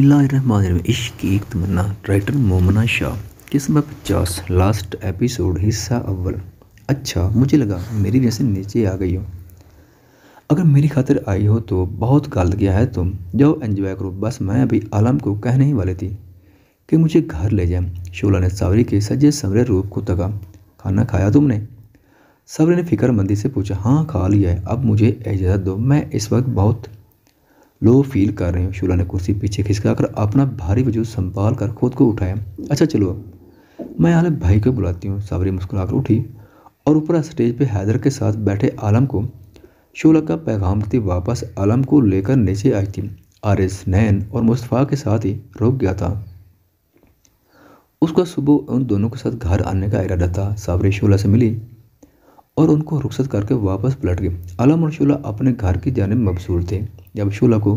बिस्मिल्लाहिर्रहमानिर्रहीम। इश्क़ एक तमन्ना, राइटर मोमिना शाह। किस्म 50, लास्ट एपिसोड, हिस्सा अव्वल। अच्छा, मुझे लगा मेरी वजह से नीचे आ गई हो। अगर मेरी खातिर आई हो तो बहुत गलत किया है तुम। जाओ एंजॉय करो। बस मैं अभी आलम को कहने ही वाली थी कि मुझे घर ले जाए। शोला ने सावरी के सजे संवरे रूप को तका। खाना खाया तुमने? सावरी ने फिक्रमंदी से पूछा। हाँ, खा लिया है। अब मुझे इजाज़त दो, मैं इस वक्त बहुत लो फील कर रही हूँ। शोला ने कुर्सी पीछे खिसकाकर अपना भारी वजूद संभाल कर खुद को उठाया। अच्छा चलो, मैं आलम भाई को बुलाती हूँ। सावरी मुस्कुराकर उठी और ऊपर स्टेज पे हैदर के साथ बैठे आलम को शोला का पैगाम देते वापस आलम को लेकर नीचे आई थी। आरिस, नैन और मुस्तफ़ा के साथ ही रुक गया था। उसका सुबह उन दोनों के साथ घर आने का इरादा था। सावरी शोला से मिली और उनको रुखसत करके वापस पलट गई। आलम और शोला अपने घर की जानिब मबसूर थे। जब शोला को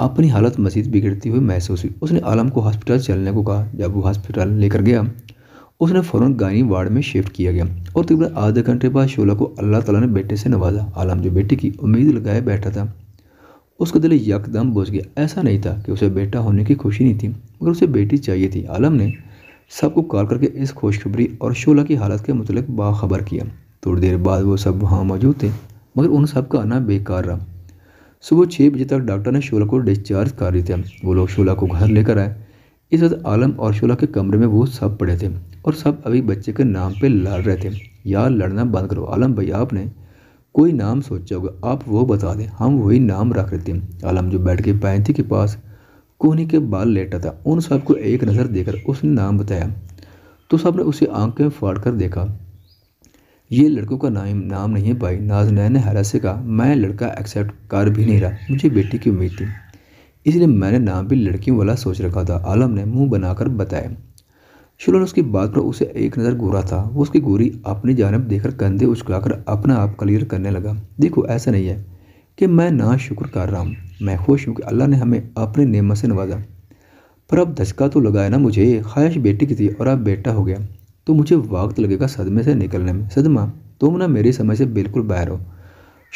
अपनी हालत मज़ीद बिगड़ती हुई महसूस हुई, उसने आलम को हॉस्पिटल चलने को कहा। जब वो हॉस्पिटल लेकर गया, उसने फ़ौरन गायनी वार्ड में शिफ्ट किया गया और तकरीबन आधे घंटे बाद शोला को अल्लाह ताला ने बेटे से नवाजा। आलम जो बेटे की उम्मीद लगाए बैठा था, उसका दिल यकदम बुझ गया। ऐसा नहीं था कि उसे बेटा होने की खुशी नहीं थी, मगर उसे बेटी चाहिए थी। आलम ने सबको कॉल करके इस खुशखबरी और शोला की हालत के मुतल्लिक़ बाखबर किया। थोड़ी देर बाद वो सब वहाँ मौजूद थे, मगर उन सब का आना बेकार रहा। सुबह 6 बजे तक डॉक्टर ने शोला को डिस्चार्ज कर दिया था। वो लोग शोला को घर लेकर आए। इस वक्त आलम और शोला के कमरे में वो सब पड़े थे और सब अभी बच्चे के नाम पे लड़ रहे थे। यार, लड़ना बंद करो। आलम भाई, आपने कोई नाम सोचा होगा, आप वो बता दें। हम वही नाम रख रहे थे। आलम जो बैठ के पैंथी के पास कोहनी के बाल लेटा था, उन सबको एक नज़र देकर उसने नाम बताया तो सबने उसे आंखें फाड़ कर देखा। ये लड़कों का नाम नहीं है भाई। नाजनैन ने हैरत से कहा। मैं लड़का एक्सेप्ट कर भी नहीं रहा, मुझे बेटी की उम्मीद थी, इसलिए मैंने नाम भी लड़कियों वाला सोच रखा था। आलम ने मुंह बनाकर बताया। शोला ने उसकी बात पर उसे एक नज़र घूरा था। वो उसकी गोरी अपनी जानब देखकर कंधे उछलाकर अपना आप क्लियर करने लगा। देखो, ऐसा नहीं है कि मैं ना शुक्र कर रहा हूँ। मैं खुश हूँ कि अल्लाह ने हमें अपने नेमत से नवाजा, पर अब धचका तो लगाया ना। मुझे ख्वाहिश बेटी की थी और अब बेटा हो गया, तो मुझे वक्त लगेगा सदमे से निकलने में। सदमा, तुम ना मेरी समझ से बिल्कुल बाहर हो।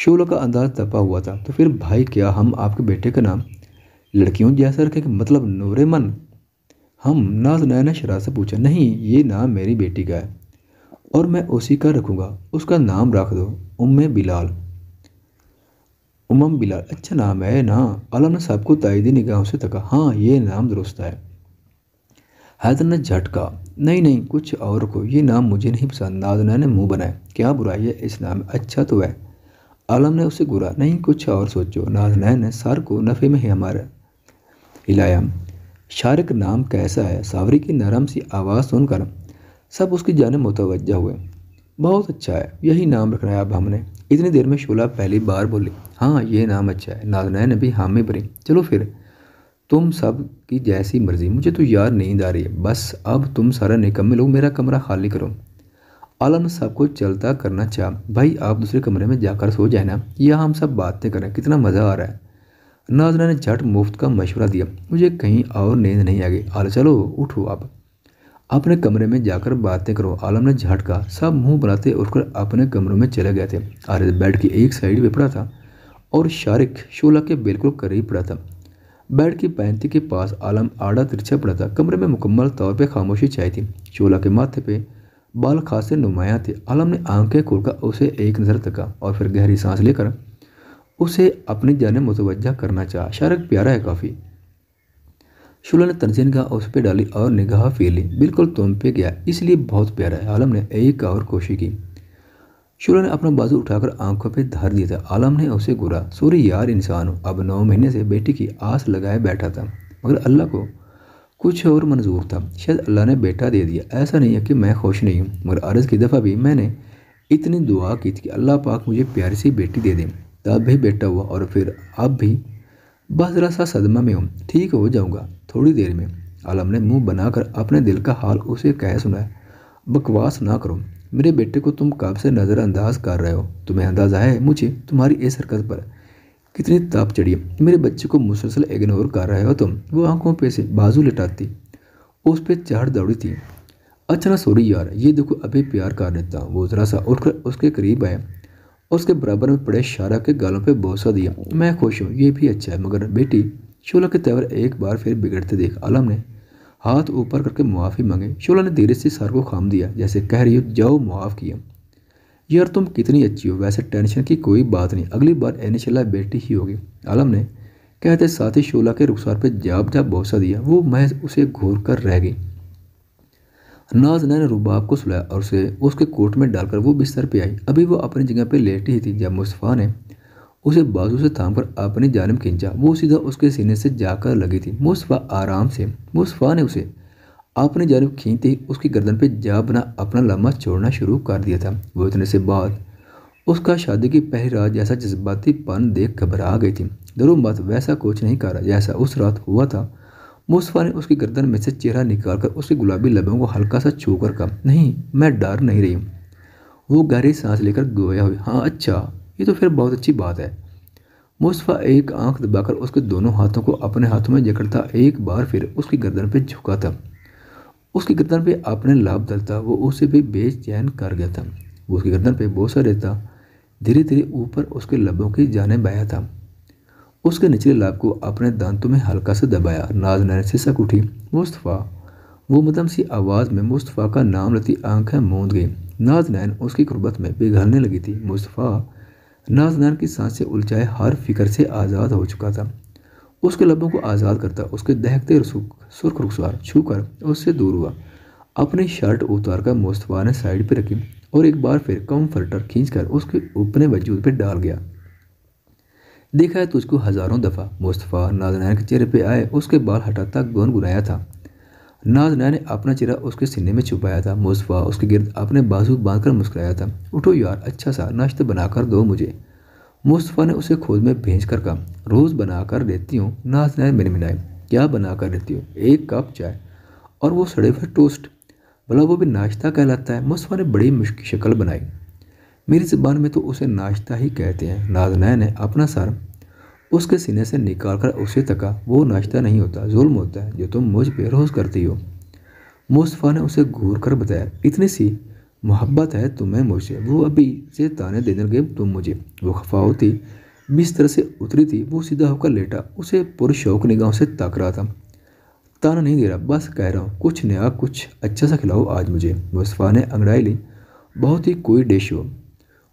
शोला का अंदाज़ तपा हुआ था। तो फिर भाई, क्या हम आपके बेटे का नाम लड़कियों जैसा रखें, मतलब नूरे मन? हम नाजनैन ने शरारत से पूछा। नहीं, ये नाम मेरी बेटी का है और मैं उसी का रखूँगा। उसका नाम रख दो उम्म बिलाल। अच्छा नाम है ना? आलम ने सबको ताइदी निगाहों से तका। हाँ, ये नाम दुरुस्त है। हैदर ने झटका। नहीं, कुछ और को, ये नाम मुझे नहीं पसंद। नाजनैन ने मुंह बनाया। क्या बुराई है इस नाम में, अच्छा तो है। आलम ने उसे घूरा। नहीं, कुछ और सोचो। नाजनैन ने सर को नफ़े में ही हमारा हिलाया। शारिक नाम कैसा है? सावरी की नरम सी आवाज़ सुनकर सब उसकी जानिब मुतवज्जह हुए। बहुत अच्छा है, यही नाम रखना है अब हमने। इतनी देर में शोला पहली बार बोली। हाँ, ये नाम अच्छा है। नाजनैन ने भी हामी भरी। चलो फिर, तुम सब की जैसी मर्ज़ी। मुझे तो यार नींद आ रही है। बस अब तुम सारा निकम्मल हो, मेरा कमरा खाली करो। आलम ने सबको चलता करना चाहा। भाई, आप दूसरे कमरे में जाकर सो जाए ना, या हम सब बातें करें। कितना मज़ा आ रहा है। नाजरा ने झट मुफ्त का मशवरा दिया। मुझे कहीं और नींद नहीं आ गई। आलम, चलो उठो, आप अपने कमरे में जाकर बातें करो। आलम ने झट कहा। सब मुँह बनाते उठकर अपने कमरों में चले गए थे। आरिस बेड की एक साइड पे पड़ा था और शारिक शोला के बिल्कुल करीब पड़ा था। बेड की पैंती के पास आलम आड़ा तिरछा पड़ा था। कमरे में मुकम्मल तौर पे खामोशी छाई थी। शोला के माथे पे बाल खासे नुमायाँ थे। आलम ने आंखें खोलकर उसे एक नज़र तका और फिर गहरी सांस लेकर उसे अपनी जानिब मुतवज्जह करना चाहा। शारिक प्यारा है काफ़ी। शोला ने तनजीन का उस पर डाली और निगाह फेर ली। बिल्कुल तुम पे गया, इसलिए बहुत प्यारा है। आलम ने एक और कोशिश की। शोला ने अपना बाजू उठाकर आंखों पे धर दिया था। आलम ने उसे घूरा। सॉरी यार, इंसान हो। अब 9 महीने से बेटी की आस लगाए बैठा था, मगर अल्लाह को कुछ और मंजूर था। शायद अल्लाह ने बेटा दे दिया। ऐसा नहीं है कि मैं खुश नहीं हूँ, मगर अर्ज़ की दफ़ा भी मैंने इतनी दुआ की थी कि अल्लाह पाक मुझे प्यारी सी बेटी दे दे, तब भी बेटा हुआ। और फिर अब भी बस ज़रा सा सदमा में हूँ, ठीक हो जाऊँगा थोड़ी देर में। आलम ने मुँह बनाकर अपने दिल का हाल उसे कह सुनाया। बकवास ना करो, मेरे बेटे को तुम कब से नज़रअंदाज कर रहे हो। तुम्हें अंदाज़ा है मुझे तुम्हारी इस हरकत पर कितनी ताप चढ़ी है। मेरे बच्चे को मुसलसल इग्नोर कर रहे हो तुम। वो आंखों पे से बाजू लिटाती, उस पर चढ़ दौड़ी थी। अच्छा ना, सॉरी यार, ये देखो अभी प्यार कर देता। वो ज़रा सा उठकर उसके करीब आया और उसके बराबर में पड़े शारा के गालों पर बोसा दिया। मैं खुश हूँ, ये भी अच्छा है, मगर बेटी शोला के तेवर एक बार फिर बिगड़ते देख आलम ने हाथ ऊपर करके मुआफ़ी मांगे। शोला ने धीरे से सर को खाम दिया, जैसे कह रही हो जाओ मुआफ़ किया। यार तुम कितनी अच्छी हो, वैसे टेंशन की कोई बात नहीं, अगली बार इंशाल्लाह बेटी ही होगी। आलम ने कहते साथ ही शोला के रुखसार पर जाप जाप बौसा दिया। वो महज उसे घूर कर रह गई। नाज ने रुबाब को सुलाया और उसे उसके कोट में डालकर वो बिस्तर पे आई। अभी वो अपनी जगह पे लेटी ही थी जब मुस्तफ़ा ने उसे बाजू से थामकर अपनी जानिब खींचा। वो सीधा उसके सीने से जाकर लगी थी। मुस्तफ़ा ने उसे अपनी जानिब खींचते ही उसकी गर्दन पे जा बना अपना लम्हा छोड़ना शुरू कर दिया था। वो इतने से बाद उसका शादी की पहली रात जैसा जज्बाती पन देख घबरा गई थी। दरूम बात वैसा कुछ नहीं करा जैसा उस रात हुआ था। मुस्तफ़ा ने उसकी गर्दन में से चेहरा निकाल कर उसके गुलाबी लबों को हल्का सा छू कर कहा, नहीं मैं डर नहीं रही हूँ। वो गहरी सांस लेकर गोया हुई, हाँ अच्छा ये तो फिर बहुत अच्छी बात है। मुस्तफ़ा एक आंख दबाकर उसके दोनों हाथों को अपने हाथों में जकड़ता एक बार फिर उसकी गर्दन पे झुका था, उसकी गर्दन पे अपने लाभ डलता। वो उसे भी बेचैन कर गया था। वो उसकी गर्दन पे बोसा देता धीरे धीरे ऊपर उसके लबों की जानिब आया था। उसके निचले लाभ को अपने दांतों में हल्का सा दबाया। नाज नैन से सक उठी। मुस्तफ़ा वो मदम सी आवाज़ में मुस्तफ़ा का नाम लेती आंखें मूंद गई। नाज नैन उसकी गुर्बत में पिघलने लगी थी। मुस्तफ़ा नाजनान की सांसें उलझाए हर फिक्र से आज़ाद हो चुका था। उसके लबों को आज़ाद करता उसके दहकते सुर्ख रुखसार छू कर उससे दूर हुआ। अपनी शर्ट उतार कर मुस्तफ़ा ने साइड पर रखी और एक बार फिर कम्फर्टर खींचकर उसके अपने वजूद पर डाल गया। देखा है तुझको हज़ारों दफ़ा। मुस्तफ़ा नाजनान के चेहरे पर आए उसके बाल हटाता गुनगुनाया था। नाजनान ने अपना चेहरा उसके सीने में छुपाया था। मुस्तफ़ा उसके गिर्द अपने बाजू बांधकर मुस्कुराया था। उठो यार, अच्छा सा नाश्ता बनाकर दो मुझे। मुस्तफ़ा ने उसे खोद में भेज कर कहा, रोज़ बनाकर देती हूँ। नाजनान मिनमिनाए, क्या बनाकर देती हो? एक कप चाय और वो सड़े हुए टोस्ट, भला वो भी नाश्ता कहलाता है? मुस्तफ़ा ने बड़ी मुश्किल शक्ल बनाई। मेरी ज़बान में तो उसे नाश्ता ही कहते हैं। नाजनान ने अपना सर उसके सीने से निकालकर उसे तका, वो नाश्ता नहीं होता, जुल्म होता है जो तुम मुझ पे रोज़ करती हो। मुस्तफ़ा ने उसे घूर कर बताया, इतनी सी मोहब्बत है तुम्हें मुझसे, वो अभी से ताने देने लगे तुम मुझे। वो खफा होती बिस्तर से उतरी थी। वो सीधा होकर लेटा, उसे पुरशौक निगाहों से ताक रहा था। ताना नहीं दे रहा, बस कह रहा हूँ कुछ नया कुछ अच्छा सा खिलाओ आज मुझे। मुस्तफ़ा ने अंगड़ाई ली, बहुत ही कोई डिश हो।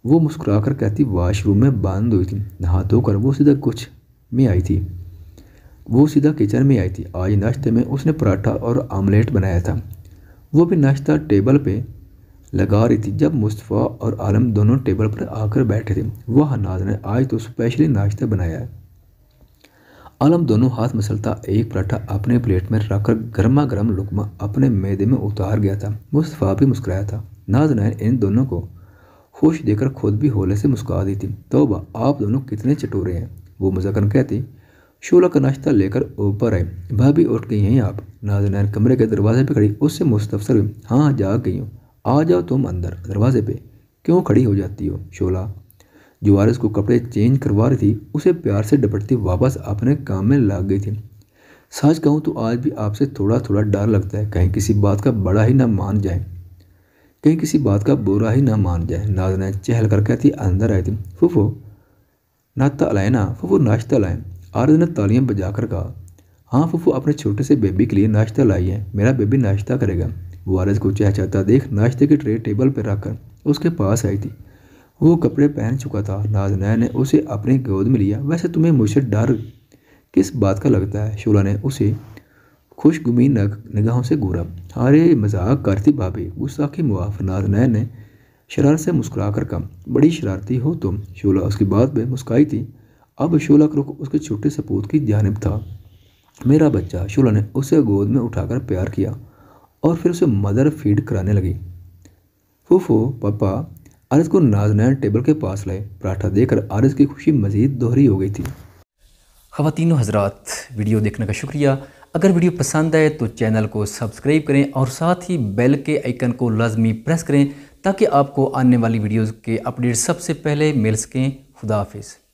वो मुस्कुरा कर कहती वाशरूम में बंद हुई थी। नहा धोकर वो सीधा किचन में आई थी। आज नाश्ते में उसने पराठा और आमलेट बनाया था। वो भी नाश्ता टेबल पे लगा रही थी जब मुस्तफ़ा और आलम दोनों टेबल पर आकर बैठे थे। वह नाज ने आज तो स्पेशली नाश्ता बनाया है। आलम दोनों हाथ मसलता एक पराठा अपने प्लेट में रखकर गर्मा गर्म लुकमा अपने मैदे में उतार गया था। मुस्तफ़ा भी मुस्कुराया था। नाज ने इन दोनों को खुश देखकर खुद भी होले से मुस्कुरा दी थी। तौबा, आप दोनों कितने चटोरे हैं, वो मजाकन कहती शोला का नाश्ता लेकर ऊपर आए। भाभी उठ गई हैं आप? नाज़नान कमरे के दरवाजे पे खड़ी उससे मुस्तफसर हुई। हाँ जा गई हूँ, आ जाओ तुम अंदर, दरवाजे पे क्यों खड़ी हो जाती हो? शोला जो वारिस को कपड़े चेंज करवा रही थी उसे प्यार से डपटती वापस अपने काम में लग गई थी। सच कहूँ तो आज भी आपसे थोड़ा थोड़ा डर लगता है, कहीं किसी बात का बड़ा ही ना मान जाए, कहीं किसी बात का बुरा ही ना मान जाए। नाजनान चहल कर कहती अंदर आई थी। फुफो नाश्ता लाए ना, फुफो नाश्ता लाएं। आर्ज ने तालियां बजाकर कहा, हाँ फुफो अपने छोटे से बेबी के लिए नाश्ता लाई है, मेरा बेबी नाश्ता करेगा। वो आर्ज को चहचहाता देख नाश्ते की ट्रे टेबल पर रखकर उसके पास आई थी। वो कपड़े पहन चुका था। नाजनान ने उसे अपनी गोद में लिया। वैसे तुम्हें मुझसे डर किस बात का लगता है? शोला ने उसे खुशगुमी निगाहों से घूरा। अरे मजाक करती भाभी, गुस्साखी मुआफ। नाजनैन ने शरारत से मुस्कुरा कर कहा, बड़ी शरारती हो तुम। शोला उसकी बात पे मुस्काई थी। अब शोला का रुख उसके छोटे सपूत की जानिब था। मेरा बच्चा, शोला ने उसे गोद में उठाकर प्यार किया और फिर उसे मदर फीड कराने लगी। फूफो पापा, आरिस को नाजनैन टेबल के पास लाए। पराठा देकर आरिस की खुशी मजीद दोहरी हो गई थी। ख़वातीन व हज़रात, वीडियो देखने का शुक्रिया। अगर वीडियो पसंद आए तो चैनल को सब्सक्राइब करें और साथ ही बेल के आइकन को लाजमी प्रेस करें ताकि आपको आने वाली वीडियोज़ के अपडेट सबसे पहले मिल सकें। खुदा हाफिज़।